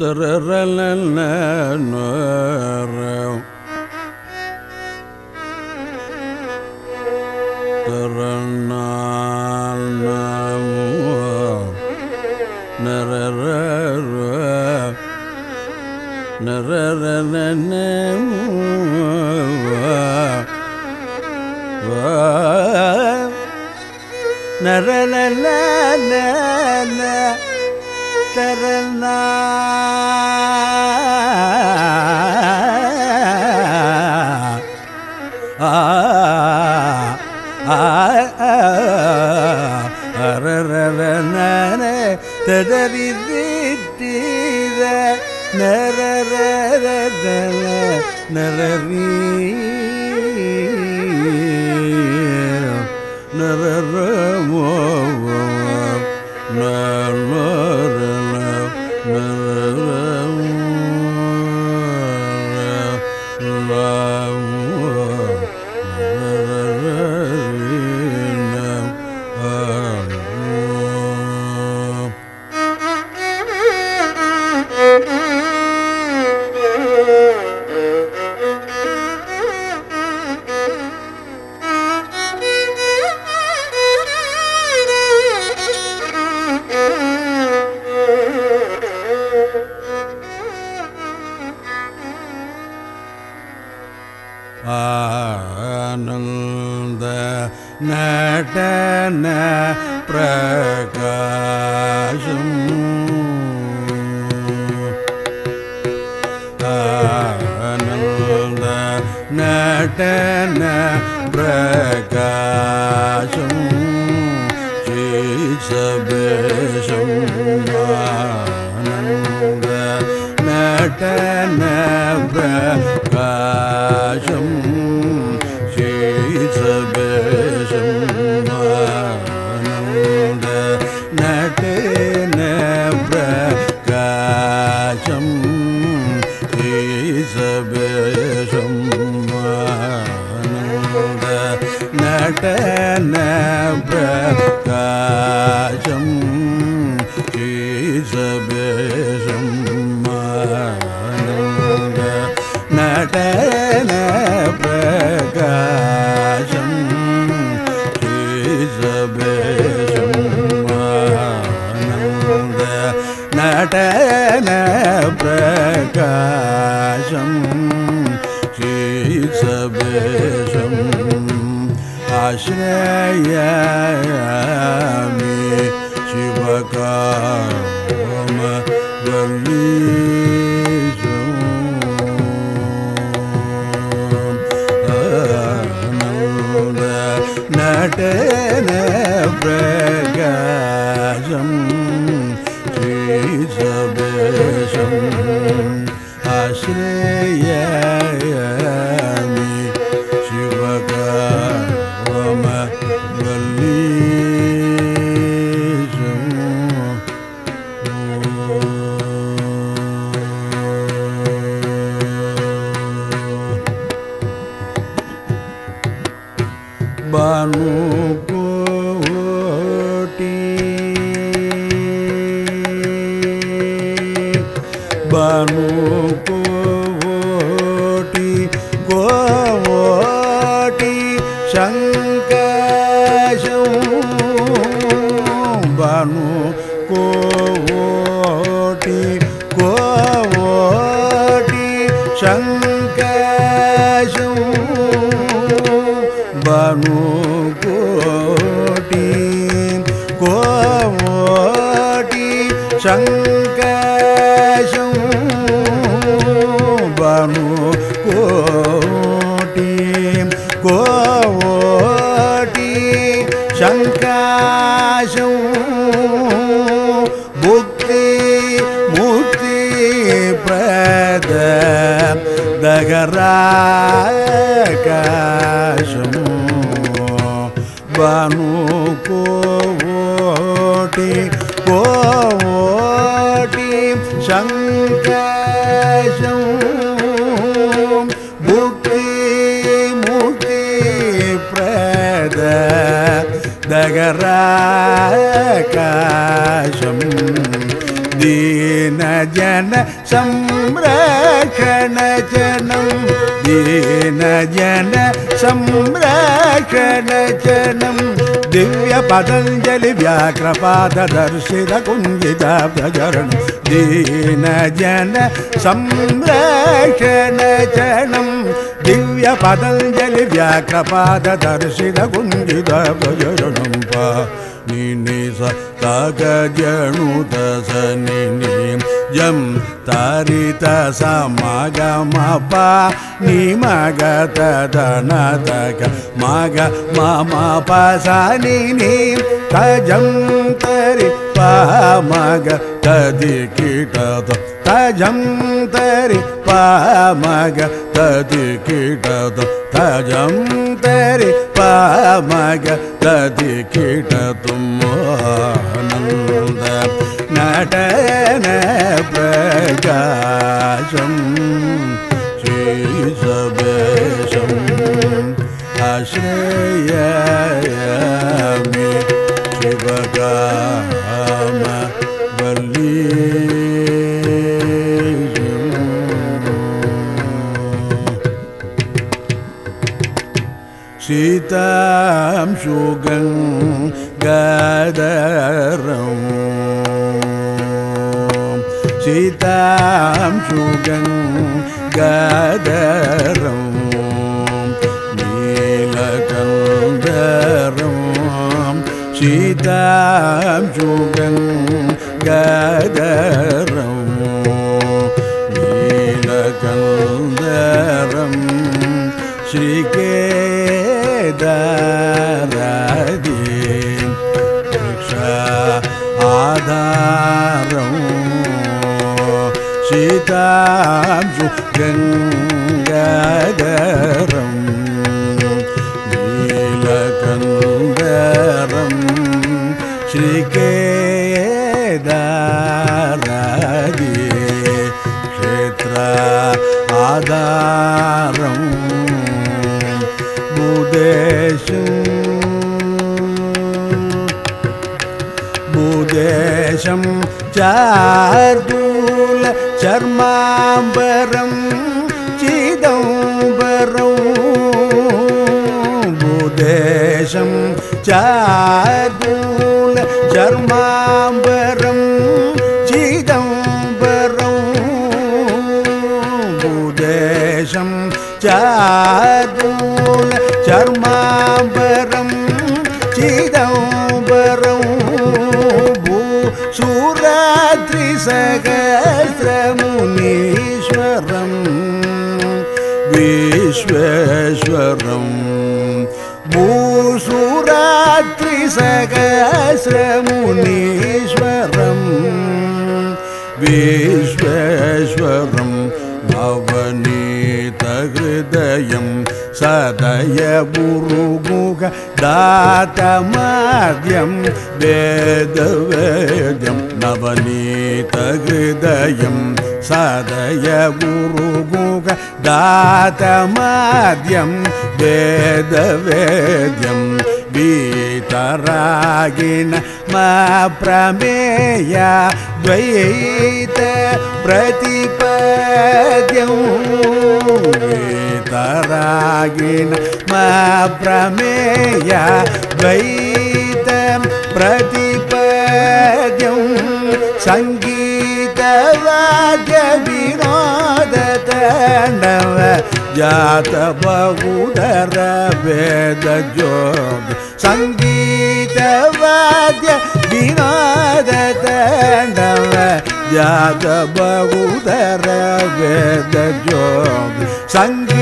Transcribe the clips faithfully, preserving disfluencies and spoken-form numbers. Ananda Natana Prakasham. Ananda Natana Prakasham. Chisabesham. Ananda Natana Prakasham. Natana Prakasham Chisabesham Ananda Natana Prakasham Chisabesham Ananda Natana Prakasham Chisabesham Ashrayami Shivakama Dalisam Ananda Natana Prakasham Chisabesham Ashrayami Shivakama Dagara Kasham Dina జన సంరక్షణ జనం దీన జన సంరక్షణ జనం దివ్య పతంజలి వ్యాఘ్రపాద దర్శిత కుంజిత ప్రజరణం దీన జన సంరక్షణ జనం దివ్య పతంజలి వ్యాఘ్రపాద దర్శిత కుంజిత ప్రజరణం పా Nini sa taga janu tasaninim jam tarita sama gama pa ni maga tata nataka maga mama pasaninim tajam tari pa maga tadi kita ta tajam tari pa maga tadi kita ta tajam Teri pamaga tadi kita Ananda Natana Prakasham Sri Sabesham Ashrayami Shivakama Valli Sitam sugang gadaram Sitam sugang gadaram Nilakandaram Sitam sugang gadaram Nilakandaram Shri Daradi Riksha Adaram Sitam Sugangadaram Nilakandaram Shri Kedaradi Kshetra Adaram Budesham Chardula Charmambaram Chidambaram Budesham Chardula Charmambaram Chidambaram Budesham Chardula Charmambaram Chidambaram Bhusuratri Sahasramunishwaram Vishveshwaram Bhusuratri Sahasramunishwaram Vishveshwaram Avanita Hridayam Sadaya Buruguga Data Madhyam Veda Vedyam Navanita Hridayam Sadaya Buruguga Data Madhyam Veda Vedyam Vitaragina Maprameya Dvaita Pratipadyam Taragina maprameya dvaitam pratipadyam sangita vadya vinodatandava jata bahudara veda yoga sangita vadya vinodatandava jata bahudara veda yoga sangita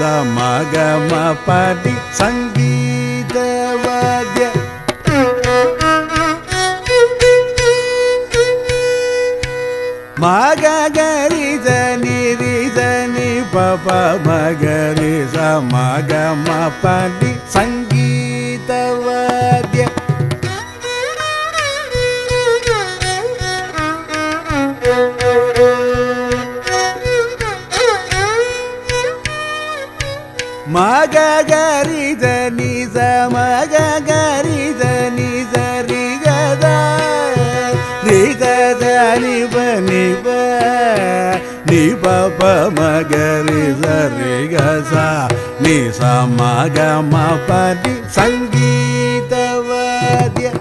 Samagama padi sangita vadya Magarisa nirisa ni papa magarisa magama padi sangita vadya Maga gari dani sa maga gari dani sa. papa magari sare gasa ni sama gama padi sangeeta vadya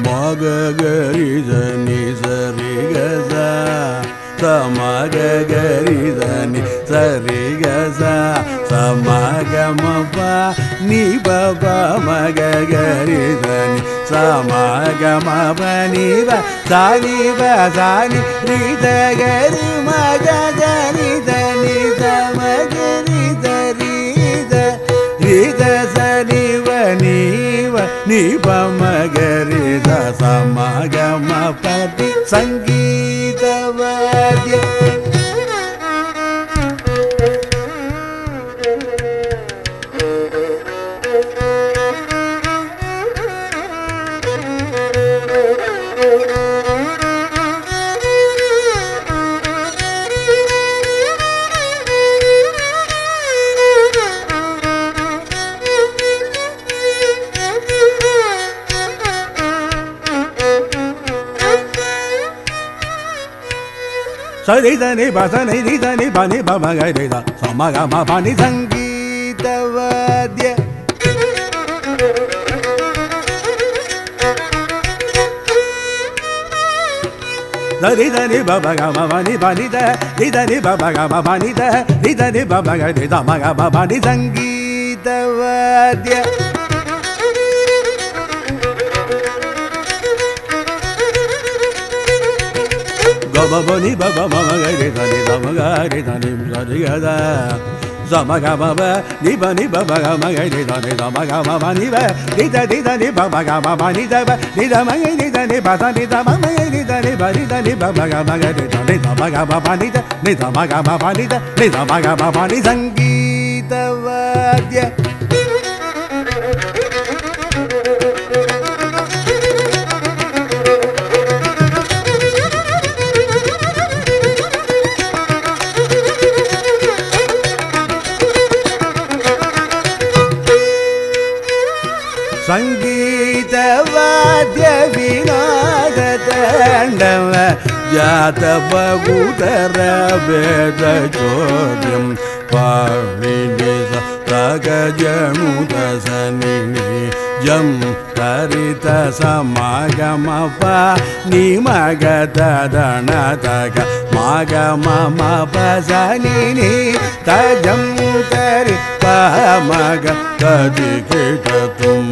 magari sani sare gasa sama gari sani sare gasa sama gama pa ni baba magari sani sama gama pa ni ba sani ba sani ri da gari ma da gari sani sama gari sari da ri da sani ba ni ba ni ba magari sama gama pa di sangi Vadya Sari sani basani ni sani bani bama gari da sama gama bani sangeeta vadya Sari sani baba gama bani bani da ni sani baba gama bani da ni sani baba gari da sama gama bani sangeeta vadya Baba ni baba mama gari dani dama gari dani sari gada sama gama ba ni ba ni baba gama gari dani dama gama ba ni ba ni da ni da ni baba gama ba ni da ba ni da ma ni da ni ba da ni da ma ni da ni ba ni da ni baba gama gari dani dama gama ba ni da ni dama gama ba ni da ni dama gama ba ni sangeeta vadya Sangeeta vadya vinada tandava jata bagutara veda chodyam parinisa tagajamuta sanini jam tarita samagama pa nimagata danataka magama mapa sanini tajam tarita maga tadikita tum